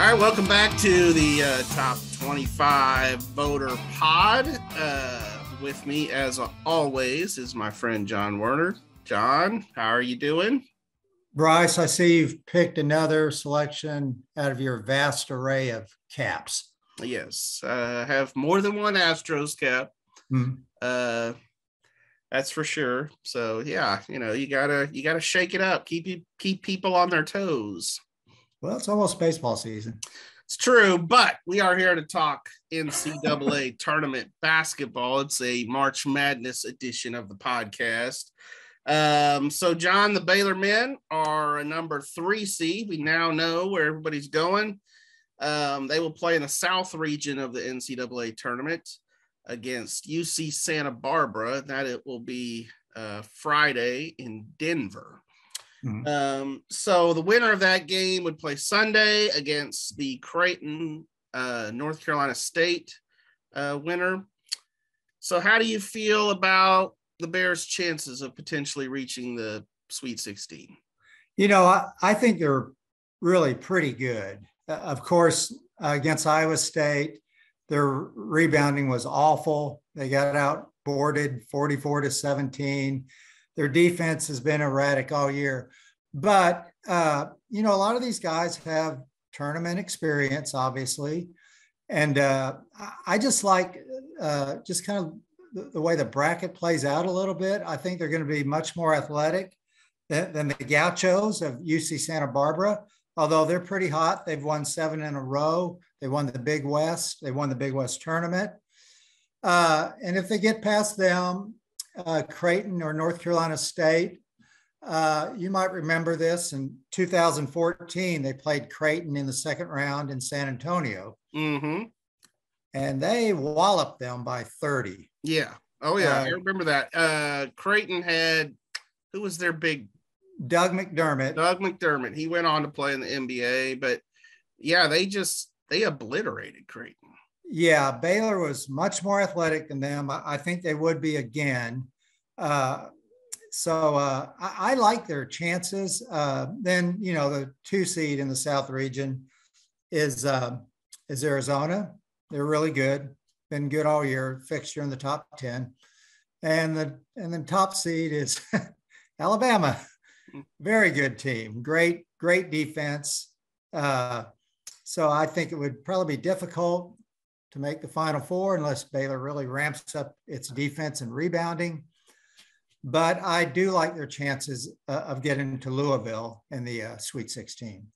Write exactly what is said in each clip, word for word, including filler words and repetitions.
All right, welcome back to the uh, Top twenty-five Voter Pod. Uh, with me, as always, is my friend John Werner. John, how are you doing? Bryce, I see you've picked another selection out of your vast array of caps. Yes, I uh, have more than one Astros cap. Mm-hmm. Uh, that's for sure. So yeah, you know, you gotta you gotta shake it up. Keep keep people on their toes. Well, it's almost baseball season. It's true, but we are here to talk N C double A tournament basketball. It's a March Madness edition of the podcast. Um, so, John, the Baylor men are a number three seed. We now know where everybody's going. Um, they will play in the South region of the N C double A tournament against U C Santa Barbara. That it will be uh, Friday in Denver. Mm-hmm. Um, so the winner of that game would play Sunday against the Creighton, uh, North Carolina State uh, winner. So how do you feel about the Bears' chances of potentially reaching the Sweet sixteen? You know, I, I think they're really pretty good. Uh, of course, uh, against Iowa State, their rebounding was awful. They got outboarded forty-four to seventeen. Their defense has been erratic all year. But, uh, you know, a lot of these guys have tournament experience, obviously. And uh, I just like uh, just kind of the way the bracket plays out a little bit. I think they're going to be much more athletic than, than the Gauchos of U C Santa Barbara, although they're pretty hot. They've won seven in a row. They won the Big West. They won the Big West tournament. Uh, and if they get past them, uh, Creighton or North Carolina State, uh, you might remember this. In two thousand fourteen, they played Creighton in the second round in San Antonio. Mm-hmm. And they walloped them by thirty. Yeah. Oh, yeah. Uh, I remember that. Uh, Creighton had, who was their big? Doug McDermott. Doug McDermott. He went on to play in the N B A. But, yeah, they just, they obliterated Creighton. Yeah. Baylor was much more athletic than them. I, I think they would be again. Uh, so uh, I, I like their chances. Uh, then, you know, the two seed in the South region is uh, is Arizona. They're really good, been good all year, fixture in the top ten. And the and then top seed is Alabama. Very good team, great, great defense. Uh, so I think it would probably be difficult to make the Final Four unless Baylor really ramps up its defense and rebounding. But I do like their chances uh, of getting to Louisville in the uh, Sweet sixteen.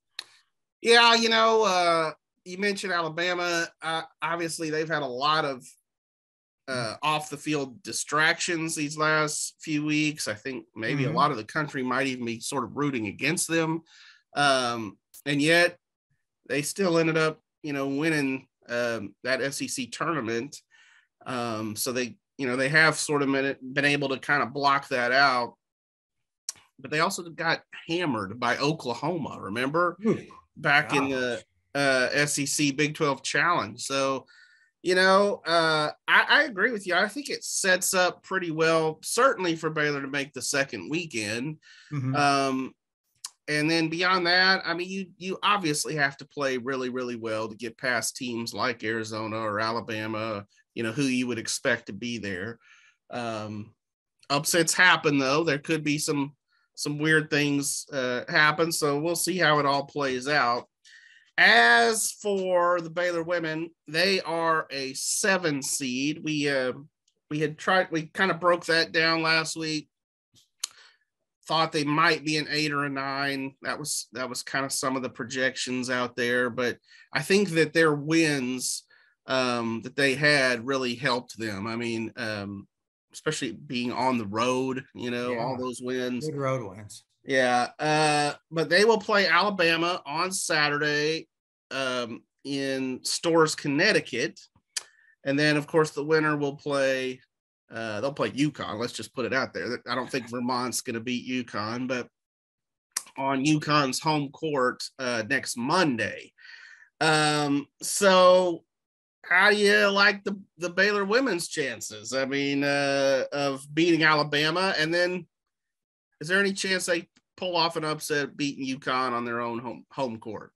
Yeah, you know, uh... you mentioned Alabama. Uh, obviously, they've had a lot of uh, off-the-field distractions these last few weeks. I think maybe mm-hmm. a lot of the country might even be sort of rooting against them. Um, and yet, they still ended up, you know, winning um, that S E C tournament. Um, so they, you know, they have sort of been, been able to kind of block that out. But they also got hammered by Oklahoma, remember? Ooh, back gosh. in the uh S E C Big twelve challenge. So you know uh I, I agree with you. I think it sets up pretty well, certainly for Baylor to make the second weekend. Mm-hmm. um and then beyond that, I mean, you you obviously have to play really really well to get past teams like Arizona or Alabama, you know, who you would expect to be there. Um upsets happen though. There could be some some weird things uh happen, so we'll see how it all plays out. As for the Baylor women, they are a seven seed. We uh, we had tried, we kind of broke that down last week. Thought they might be an eight or a nine. That was that was kind of some of the projections out there. But I think that their wins um, that they had really helped them. I mean, um, especially being on the road, you know, yeah, all those wins. Big road wins. Yeah, uh, but they will play Alabama on Saturday um, in Storrs, Connecticut, and then of course the winner will play. Uh, they'll play UConn. Let's just put it out there. I don't think Vermont's going to beat UConn, but on UConn's home court uh, next Monday. Um, so, how do you like the the Baylor women's chances? I mean, uh, of beating Alabama, and then is there any chance they pull off an upset beating UConn on their own home home court?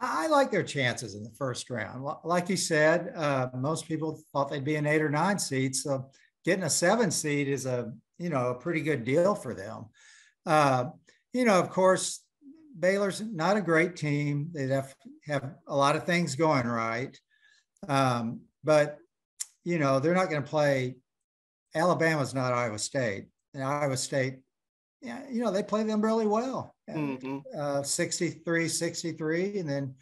I like their chances in the first round. Like you said, uh, most people thought they'd be an eight or nine seed. So getting a seven seed is a, you know, a pretty good deal for them. Uh, you know, of course, Baylor's not a great team. They have have a lot of things going right. Um, but, you know, they're not going to play. Alabama's not Iowa State. And Iowa State, yeah, you know, they play them really well. Mm-hmm. uh, sixty-three sixty-three, and then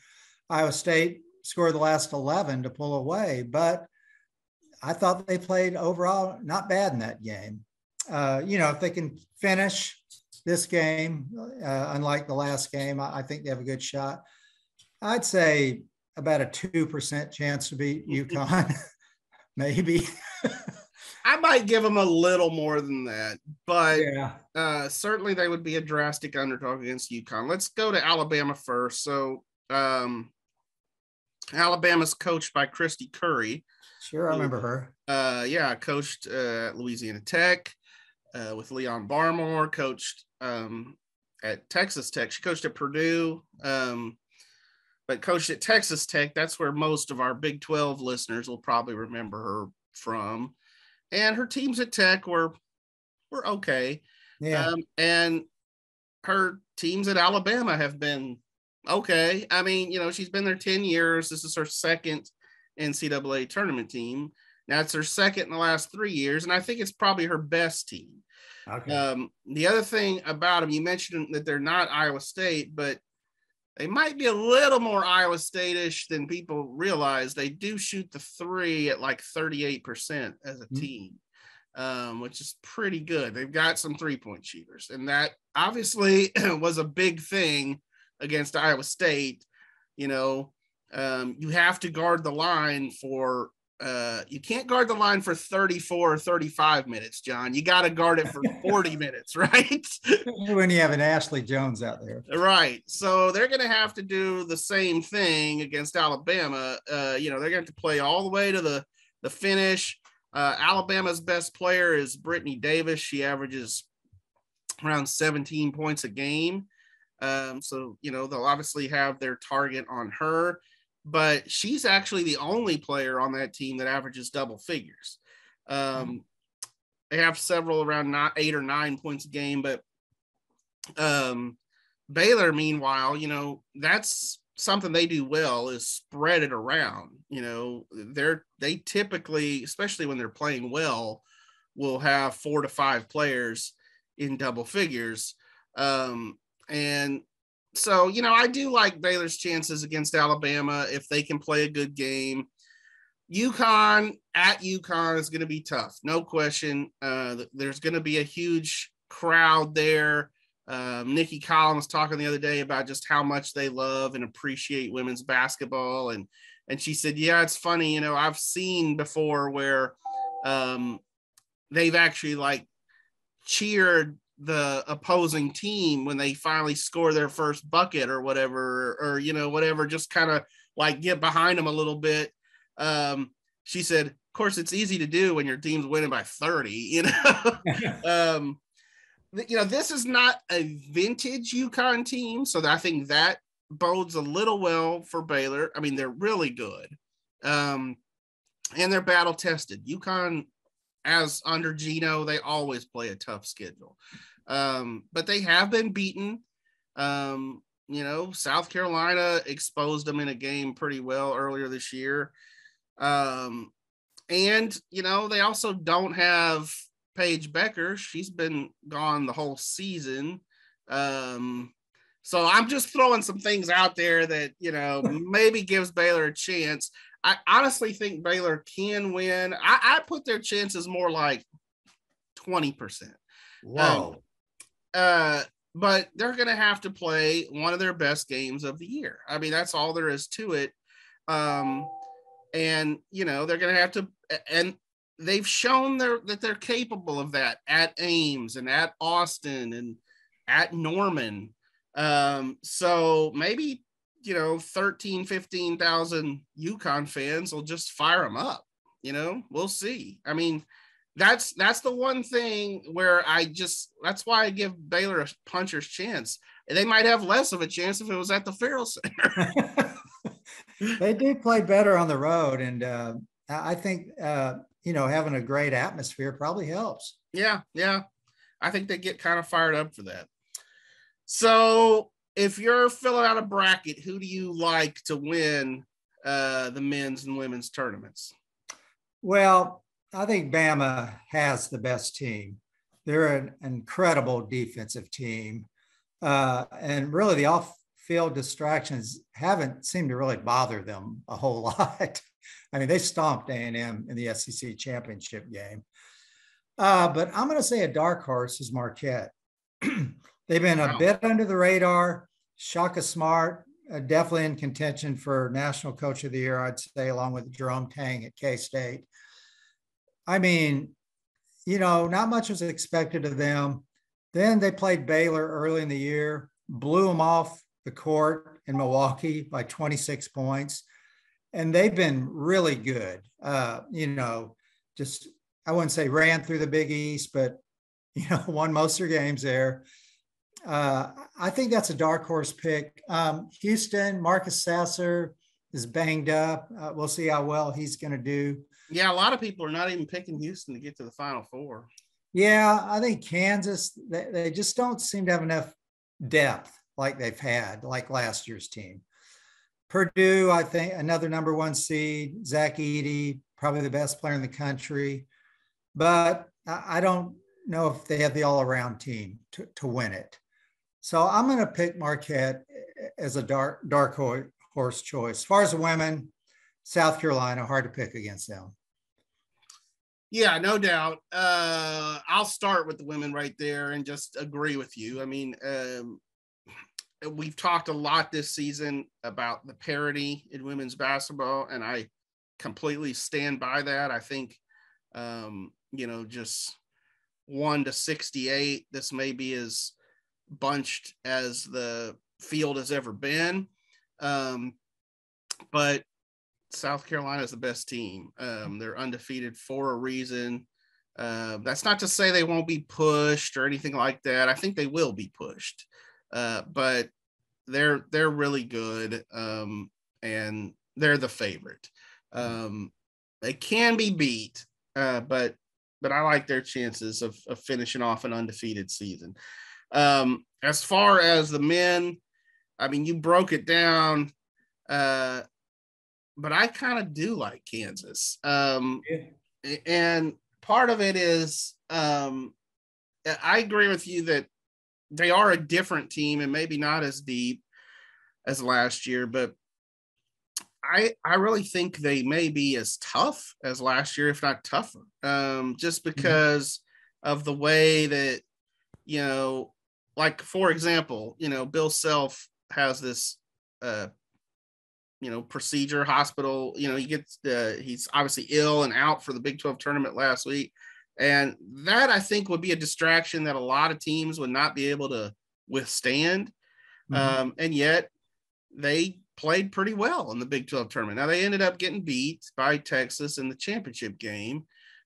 Iowa State scored the last eleven to pull away. But I thought they played overall not bad in that game. Uh, you know, if they can finish this game, uh, unlike the last game, I, I think they have a good shot. I'd say about a two percent chance to beat UConn, maybe. I might give them a little more than that, but yeah. uh, certainly they would be a drastic underdog against UConn. Let's go to Alabama first. So um, Alabama's coached by Christy Curry. Sure, I remember her. Uh, yeah, coached uh, at Louisiana Tech uh, with Leon Barmore, coached um, at Texas Tech. She coached at Purdue, um, but coached at Texas Tech. That's where most of our Big twelve listeners will probably remember her from. And her teams at Tech were were okay. Yeah. Um, and her teams at Alabama have been okay. I mean, you know, she's been there ten years. This is her second N C double A tournament team. Now it's her second in the last three years, and I think it's probably her best team. Okay. Um, the other thing about them, you mentioned that they're not Iowa State, but they might be a little more Iowa State-ish than people realize. They do shoot the three at like thirty-eight percent as a team, um, which is pretty good. They've got some three-point shooters, and that obviously was a big thing against Iowa State. You know, um, you have to guard the line for uh, – you can't guard the line for thirty-four or thirty-five minutes, John. You got to guard it for forty minutes, right? When you have an Ashley Jones out there. Right. So they're going to have to do the same thing against Alabama. Uh, you know, they're going to have to play all the way to the, the finish. Uh, Alabama's best player is Brittany Davis. She averages around seventeen points a game. Um, so, you know, they'll obviously have their target on her. But she's actually the only player on that team that averages double figures. Um, mm-hmm. They have several around not eight or nine points a game, but um, Baylor, meanwhile, you know, that's something they do well is spread it around. You know, they're they typically, especially when they're playing well, will have four to five players in double figures. Um, and So, you know, I do like Baylor's chances against Alabama if they can play a good game. UConn at UConn is going to be tough, no question. Uh, there's going to be a huge crowd there. Um, Nikki Collin was talking the other day about just how much they love and appreciate women's basketball. And and she said, yeah, it's funny, you know, I've seen before where um, they've actually, like, cheered the opposing team when they finally score their first bucket or whatever, or, you know, whatever, just kind of like get behind them a little bit. Um, she said, of course it's easy to do when your team's winning by thirty, you know, um, you know, this is not a vintage UConn team. So I think that bodes a little well for Baylor. I mean, they're really good. Um, and they're battle tested. UConn, as under Gino, they always play a tough schedule. Um, but they have been beaten. Um, you know, South Carolina exposed them in a game pretty well earlier this year. Um, and, you know, they also don't have Paige Becker. She's been gone the whole season. Um, so I'm just throwing some things out there that, you know, maybe gives Baylor a chance. I honestly think Baylor can win. I, I put their chances more like twenty percent. Wow. Um, uh, but they're going to have to play one of their best games of the year. I mean, that's all there is to it. Um, and, you know, they're going to have to – and they've shown their, that they're capable of that at Ames and at Austin and at Norman. Um, so maybe – you know, thirteen, fifteen thousand UConn fans will just fire them up. You know, we'll see. I mean, that's that's the one thing where I just that's why I give Baylor a puncher's chance. They might have less of a chance if it was at the Farrell Center. They do play better on the road, and uh, I think uh, you know having a great atmosphere probably helps. Yeah, yeah, I think they get kind of fired up for that. So if you're filling out a bracket, who do you like to win uh, the men's and women's tournaments? Well, I think Bama has the best team. They're an incredible defensive team. Uh, and really the off-field distractions haven't seemed to really bother them a whole lot. I mean, they stomped A and M in the S E C championship game. Uh, but I'm going to say a dark horse is Marquette. They've been a wow. bit under the radar. Shaka Smart, uh, definitely in contention for National Coach of the Year, I'd say, along with Jerome Tang at K-State. I mean, you know, not much was expected of them. Then they played Baylor early in the year, blew them off the court in Milwaukee by twenty-six points. And they've been really good. Uh, you know, just, I wouldn't say ran through the Big East, but, you know, won most of their games there. Uh, I think that's a dark horse pick. Um, Houston, Marcus Sasser is banged up. Uh, we'll see how well he's going to do. Yeah, a lot of people are not even picking Houston to get to the Final Four. Yeah, I think Kansas, they, they just don't seem to have enough depth like they've had, like last year's team. Purdue, I think, another number one seed. Zach Edey, probably the best player in the country. But I don't know if they have the all-around team to, to win it. So I'm going to pick Marquette as a dark, dark horse choice. As far as the women, South Carolina, hard to pick against them. Yeah, no doubt. Uh, I'll start with the women right there and just agree with you. I mean, um, we've talked a lot this season about the parity in women's basketball, and I completely stand by that. I think, um, you know, just one to sixty-eight, this may be as bunched as the field has ever been. Um, but South Carolina is the best team. Um, they're undefeated for a reason. Uh, that's not to say they won't be pushed or anything like that. I think they will be pushed, uh, but they're they're really good, um, and they're the favorite. Um, they can be beat, uh, but but I like their chances of, of finishing off an undefeated season. Um, as far as the men, I mean, you broke it down. Uh, but I kind of do like Kansas. Um, yeah. And part of it is, um, I agree with you that they are a different team and maybe not as deep as last year, but I, I really think they may be as tough as last year, if not tougher, um, just because mm-hmm. of the way that, you know, like, for example, you know, Bill Self has this, uh, you know, procedure hospital, you know, he gets, uh, he's obviously ill and out for the Big twelve tournament last week. And that, I think, would be a distraction that a lot of teams would not be able to withstand. Mm-hmm. Um, and yet they played pretty well in the Big twelve tournament. Now, they ended up getting beat by Texas in the championship game,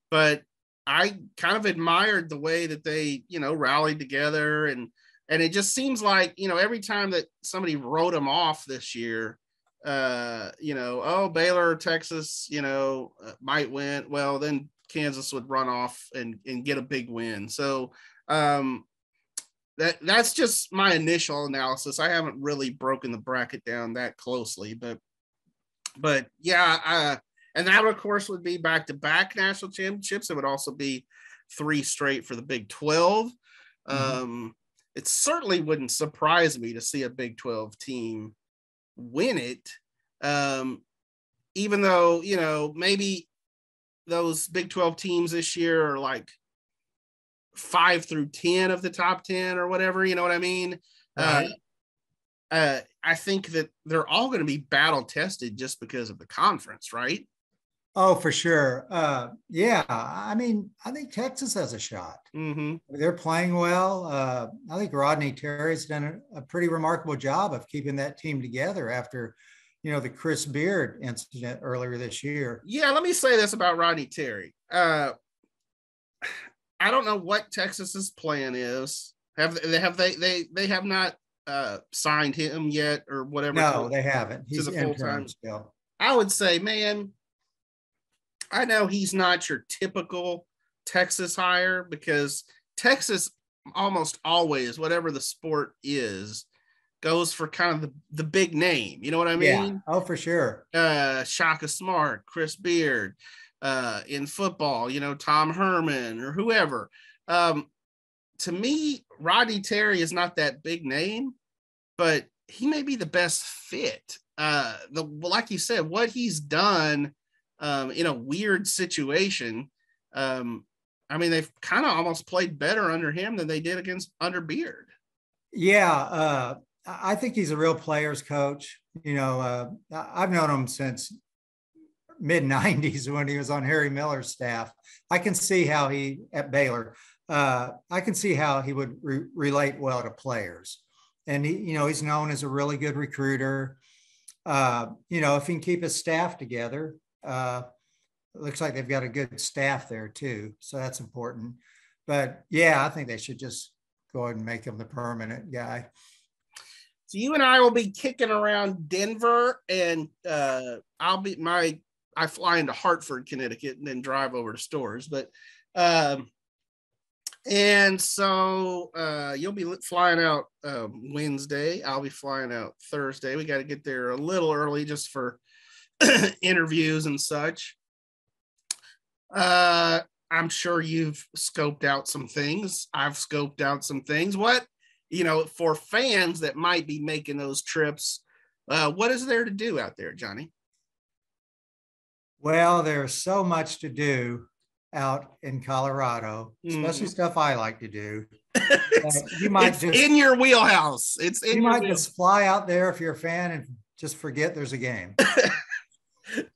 but I kind of admired the way that they, you know, rallied together. And, and it just seems like, you know, every time that somebody wrote them off this year, uh you know oh Baylor or Texas you know uh, might win, well then Kansas would run off and and get a big win. So um that that's just my initial analysis. I haven't really broken the bracket down that closely, but but yeah uh and that of course would be back-to-back national championships. It would also be three straight for the Big twelve. Mm-hmm. Um it certainly wouldn't surprise me to see a Big twelve team win it, um even though, you know, maybe those Big twelve teams this year are like five through ten of the top ten or whatever, you know what I mean? Right. uh, uh I think that they're all going to be battle tested just because of the conference, right? Oh, for sure. Uh yeah, I mean, I think Texas has a shot. Mm-hmm. They're playing well. Uh, I think Rodney Terry's done a, a pretty remarkable job of keeping that team together after, you know, the Chris Beard incident earlier this year. Yeah, let me say this about Rodney Terry. Uh, I don't know what Texas's plan is. Have they have they they they have not uh, signed him yet or whatever? No, they haven't. He's a full time still. I would say, man, I know he's not your typical Texas hire, because Texas almost always, whatever the sport is, goes for kind of the, the big name. You know what I mean? Yeah. Oh, for sure. Uh, Shaka Smart, Chris Beard, uh, in football, you know, Tom Herman or whoever. Um, to me, Rodney Terry is not that big name, but he may be the best fit. Uh, the like you said, what he's done um, in a weird situation. Um, I mean, they've kind of almost played better under him than they did against under Beard. Yeah. Uh, I think he's a real player's coach. You know, uh, I've known him since mid nineties when he was on Harry Miller's staff. I can see how he at Baylor, uh, I can see how he would re- relate well to players. And he, you know, he's known as a really good recruiter. Uh, you know, if he can keep his staff together, uh, it looks like they've got a good staff there too. So that's important, but yeah, I think they should just go ahead and make him the permanent guy. So you and I will be kicking around Denver, and uh, I'll be my, I fly into Hartford, Connecticut, and then drive over to Storrs. But, um, and so uh, you'll be flying out uh, Wednesday. I'll be flying out Thursday. We got to get there a little early just for interviews and such. Uh, I'm sure you've scoped out some things. I've scoped out some things. What? You know, for fans that might be making those trips, uh, what is there to do out there, Johnny? Well, there's so much to do out in Colorado, especially mm. stuff I like to do. You might it's just in your wheelhouse. It's in you your might wheelhouse. Just fly out there if you're a fan and just forget there's a game.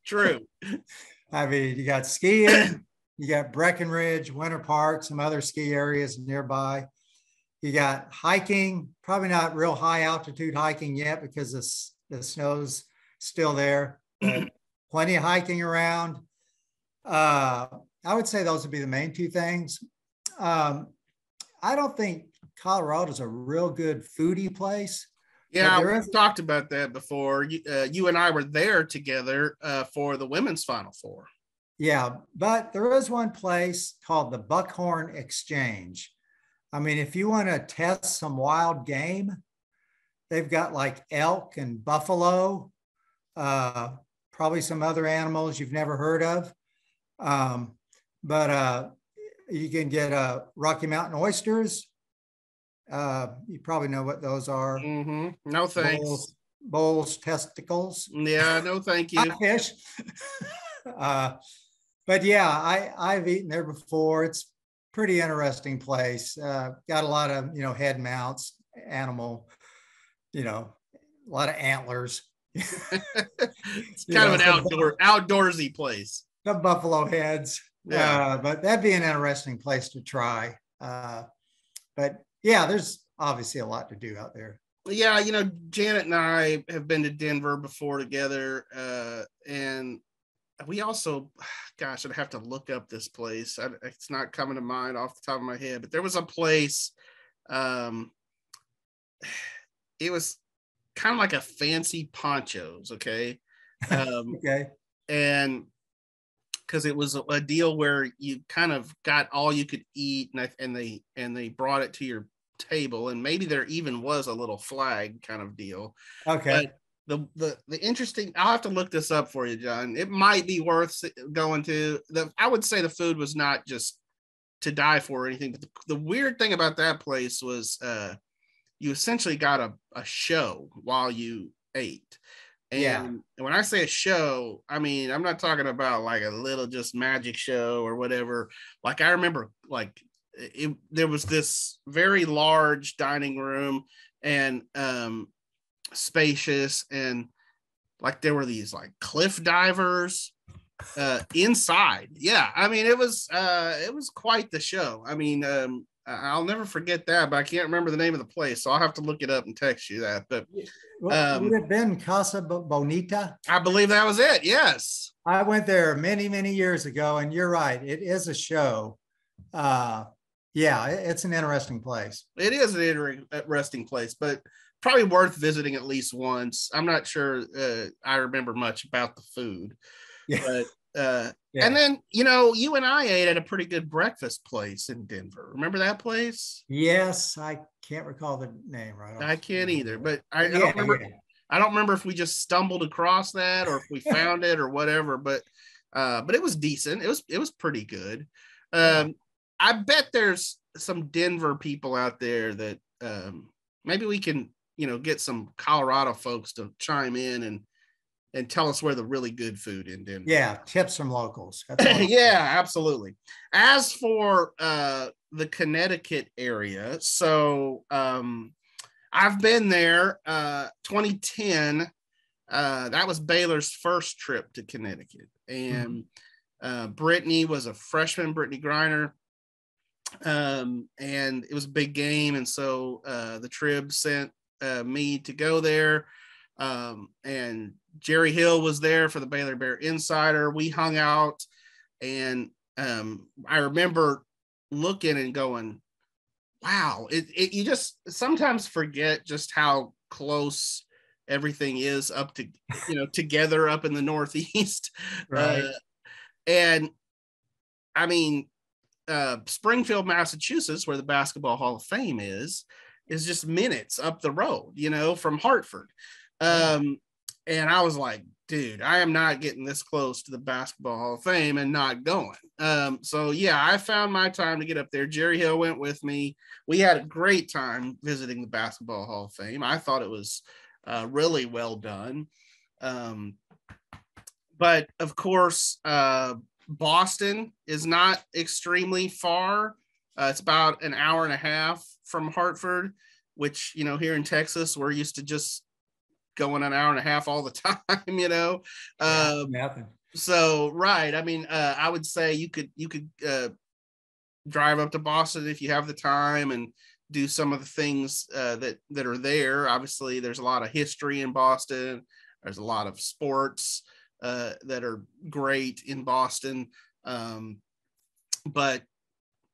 True. I mean, you got skiing, you got Breckenridge, Winter Park, some other ski areas nearby. You got hiking, probably not real high altitude hiking yet because this, the snow's still there. But plenty of hiking around. Uh, I would say those would be the main two things. Um, I don't think Colorado's a real good foodie place. Yeah, we've talked about that before. Uh, you and I were there together uh, for the women's Final Four. Yeah, but there is one place called the Buckhorn Exchange. I mean, if you want to test some wild game, they've got like elk and buffalo, uh, probably some other animals you've never heard of. Um, but uh, you can get uh, Rocky Mountain oysters. Uh, you probably know what those are. Mm-hmm. No thanks. Bowls, bowls, testicles. Yeah, no thank you. Fish. uh, but yeah, I, I've eaten there before. It's pretty interesting place. Uh, got a lot of, you know, head mounts, animal, you know, a lot of antlers. It's kind of an outdoor, outdoorsy place. The buffalo heads. Yeah. Uh, but that'd be an interesting place to try. Uh, but yeah, there's obviously a lot to do out there. Yeah. You know, Janet and I have been to Denver before together. Uh, and we also, gosh, I'd have to look up this place. I, it's not coming to mind off the top of my head, but there was a place. Um, it was kind of like a fancy ponchos. Okay. Um, okay. And cause it was a, a deal where you kind of got all you could eat, and, I, and they, and they brought it to your table, and maybe there even was a little flag kind of deal. Okay. But, The, the the interesting, I'll have to look this up for you, John. It might be worth going to. The, I would say the food was not just to die for or anything, but the, the weird thing about that place was uh, you essentially got a, a show while you ate. And yeah. When I say a show, I mean, I'm not talking about like a little just magic show or whatever. Like I remember like it, there was this very large dining room, and um spacious, and like there were these like cliff divers uh inside. Yeah, I mean it was uh it was quite the show. I mean um I'll never forget that, but I can't remember the name of the place, so I'll have to look it up and text you that. But um, would it have been Casa Bonita? I believe that was it. Yes, I went there many many years ago, and you're right, it is a show. uh, yeah, it's an interesting place. It is an interesting place, but probably worth visiting at least once. I'm not sure uh, I remember much about the food, yeah. but. Uh, yeah. And then, you know, you and I ate at a pretty good breakfast place in Denver. Remember that place? Yes. I can't recall the name. Right. I can't either, but I, yeah, I don't remember. Yeah. I don't remember if we just stumbled across that or if we found it or whatever, but, uh, but it was decent. It was, it was pretty good. Um, I bet there's some Denver people out there that, um, maybe we can, you know, get some Colorado folks to chime in and, and tell us where the really good food in Denver. Yeah, tips from locals. Yeah, absolutely. As for uh, the Connecticut area, so um, I've been there uh, twenty ten. Uh, that was Baylor's first trip to Connecticut. And mm-hmm. uh, Brittany was a freshman, Brittany Griner. Um, and it was a big game. And so uh, the Trib sent uh, me to go there. Um, and Jerry Hill was there for the Baylor Bear Insider. We hung out, and um, I remember looking and going, wow, it, it you just sometimes forget just how close everything is up to, you know, together up in the Northeast. Right. Uh, and I mean, uh, Springfield, Massachusetts, where the Basketball Hall of Fame is, is just minutes up the road, you know, from Hartford. Um, and I was like, dude, I am not getting this close to the Basketball Hall of Fame and not going. Um, so yeah, I found my time to get up there. Jerry Hill went with me. We had a great time visiting the Basketball Hall of Fame. I thought it was, uh, really well done. Um, but of course, uh, Boston is not extremely far. Uh, it's about an hour and a half from Hartford, which, you know, here in Texas, we're used to just going an hour and a half all the time, you know? Um, Nothing. So, right. I mean, uh, I would say you could, you could uh, drive up to Boston if you have the time and do some of the things uh, that, that are there. Obviously there's a lot of history in Boston. There's a lot of sports uh, that are great in Boston. Um, but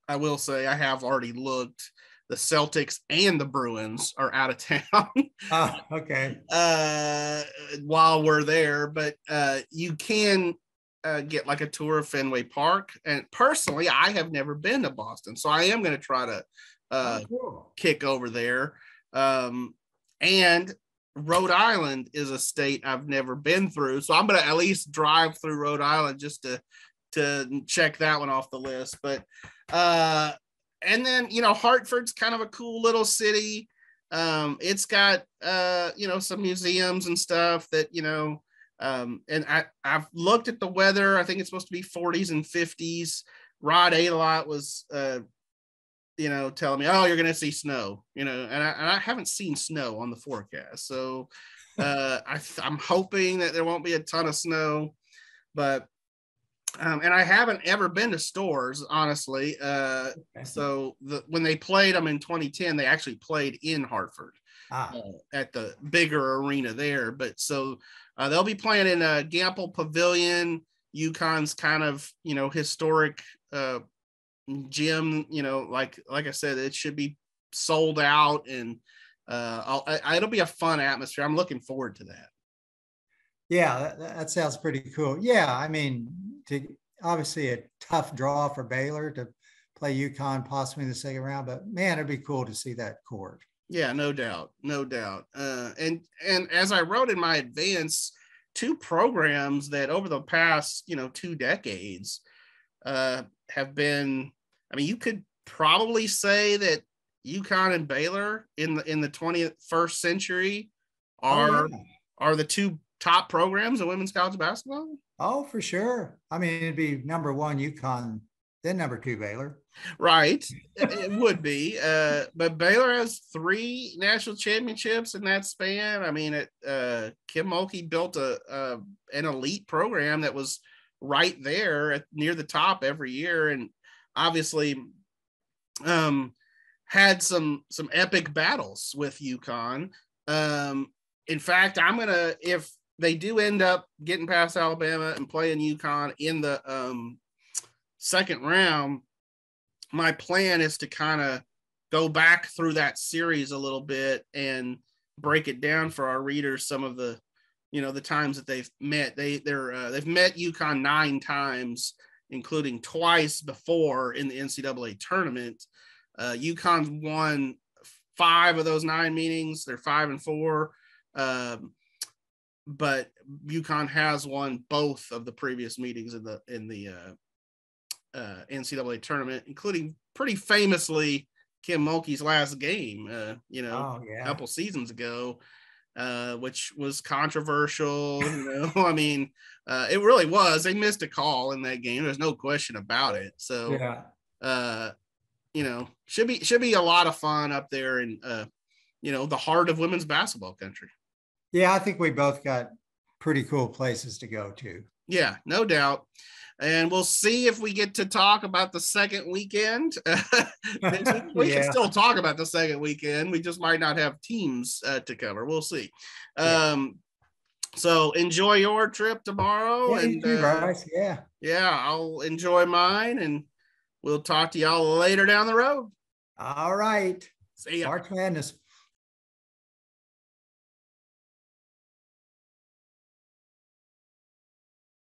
I will say I have already looked. The Celtics and the Bruins are out of town. Oh, okay. Uh, while we're there, but uh, you can uh, get like a tour of Fenway Park. And personally, I have never been to Boston, so I am going to try to uh, oh, cool. kick over there. Um, and Rhode Island is a state I've never been through, so I'm going to at least drive through Rhode Island just to to check that one off the list. But uh, and then, you know, Hartford's kind of a cool little city. Um, it's got, uh, you know, some museums and stuff that, you know, um, and I, I've looked at the weather. I think it's supposed to be forties and fifties. Rod Adelot was, uh, you know, telling me, oh, you're going to see snow, you know, and I, and I haven't seen snow on the forecast. So uh, I, I'm hoping that there won't be a ton of snow, but Um, and I haven't ever been to Storrs, honestly. Uh, so the, when they played them in twenty ten, they actually played in Hartford ah. uh, at the bigger arena there. But so uh, they'll be playing in a Gamble Pavilion, UConn's kind of, you know, historic uh, gym. You know, like like I said, it should be sold out, and uh, I'll, I, it'll be a fun atmosphere. I'm looking forward to that. Yeah, that, that sounds pretty cool. Yeah, I mean, to, obviously a tough draw for Baylor to play UConn possibly in the second round, but man, it'd be cool to see that court. Yeah, no doubt, no doubt. Uh, and and as I wrote in my advance, two programs that over the past you know two decades uh, have been. I mean, you could probably say that UConn and Baylor in the in the twenty-first century are oh, yeah. are the two top programs in women's college basketball? Oh, for sure. I mean, it'd be number one, UConn, then number two, Baylor. Right. It would be. Uh, but Baylor has three national championships in that span. I mean, it, uh, Kim Mulkey built a, uh, an elite program that was right there at, near the top every year. And obviously um, had some, some epic battles with UConn. Um, in fact, I'm going to, if, they do end up getting past Alabama and playing UConn in the um, second round. my plan is to kind of go back through that series a little bit and break it down for our readers. Some of the, you know, the times that they've met, they they're uh, they've met UConn nine times, including twice before in the N C double A tournament. Uh, UConn's won five of those nine meetings. They're five and four. Um, but UConn has won both of the previous meetings in the, in the uh, uh, N C double A tournament, including pretty famously Kim Mulkey's last game, uh, you know, oh, yeah. a couple seasons ago, uh, which was controversial. You know, I mean, uh, it really was. They missed a call in that game. There's no question about it. So, yeah. uh, you know, should be, should be a lot of fun up there in, uh, you know, the heart of women's basketball country. Yeah. I think we both got pretty cool places to go to. Yeah, no doubt. And we'll see if we get to talk about the second weekend. we yeah. can still talk about the second weekend. We just might not have teams uh, to cover. We'll see. Um, yeah. So enjoy your trip tomorrow. Yeah, and, you do, uh, Bryce. Yeah. Yeah, I'll enjoy mine, and we'll talk to y'all later down the road. All right. See ya. March Madness.